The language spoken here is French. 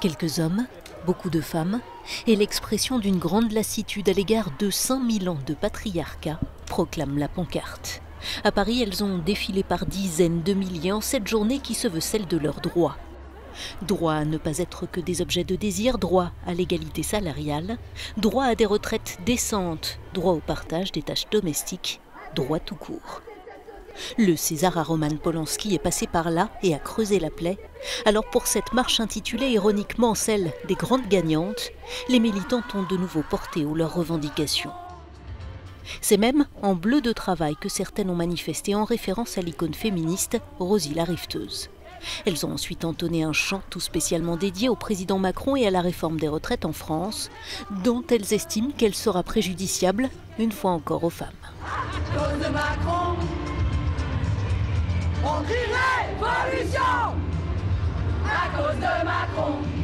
Quelques hommes, beaucoup de femmes, et l'expression d'une grande lassitude à l'égard de 5000 ans de patriarcat, proclame la pancarte. À Paris, elles ont défilé par dizaines de milliers en cette journée qui se veut celle de leurs droits. Droit à ne pas être que des objets de désir, droit à l'égalité salariale, droit à des retraites décentes, droit au partage des tâches domestiques, droit tout court. Le César à Roman Polanski est passé par là et a creusé la plaie. Alors pour cette marche intitulée ironiquement celle des grandes gagnantes, les militantes ont de nouveau porté haut leurs revendications. C'est même en bleu de travail que certaines ont manifesté en référence à l'icône féministe Rosie la Rifteuse. Elles ont ensuite entonné un chant tout spécialement dédié au président Macron et à la réforme des retraites en France, dont elles estiment qu'elle sera préjudiciable, une fois encore, aux femmes. À cause de Macron, on crie révolution! À cause de Macron!